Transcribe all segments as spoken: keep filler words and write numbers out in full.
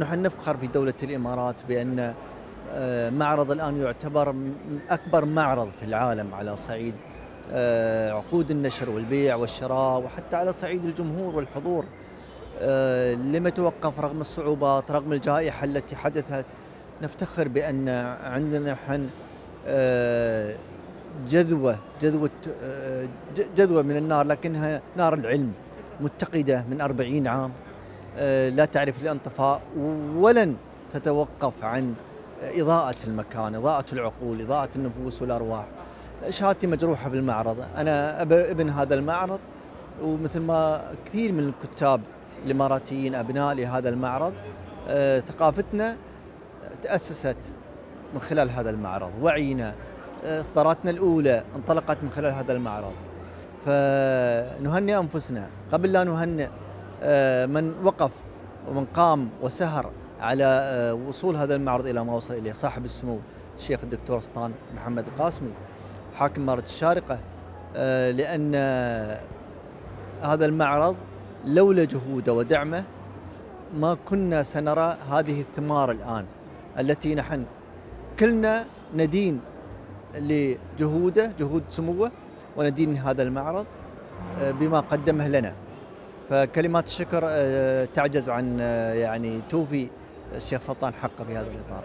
نحن نفخر في دولة الإمارات بأن معرض الآن يعتبر أكبر معرض في العالم على صعيد عقود النشر والبيع والشراء، وحتى على صعيد الجمهور والحضور، لم يتوقف رغم الصعوبات، رغم الجائحة التي حدثت. نفتخر بأن عندنا نحن جذوة جذوة جذوة من النار، لكنها نار العلم متقدة من أربعين عام لا تعرف الانطفاء، ولن تتوقف عن إضاءة المكان، إضاءة العقول، إضاءة النفوس والأرواح. شهادتي مجروحة بالمعرض، أنا ابن هذا المعرض، ومثل ما كثير من الكتاب الإماراتيين أبناء لهذا المعرض، ثقافتنا تأسست من خلال هذا المعرض، وعينا، إصداراتنا الأولى انطلقت من خلال هذا المعرض. فنهنئ أنفسنا قبل لا نهنئ من وقف ومن قام وسهر على وصول هذا المعرض إلى ما وصل إليه صاحب السمو الشيخ الدكتور سلطان بن محمد القاسمي حاكم إمارة الشارقة، لأن هذا المعرض لولا جهوده ودعمه ما كنا سنرى هذه الثمار الآن التي نحن كلنا ندين لجهوده، جهود سموه، وندين هذا المعرض بما قدمه لنا. فكلمات الشكر تعجز عن يعني توفي الشيخ سلطان حقه في هذا الإطار.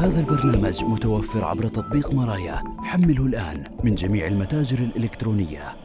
هذا البرنامج متوفر عبر تطبيق مرايا، حمله الآن من جميع المتاجر الإلكترونية.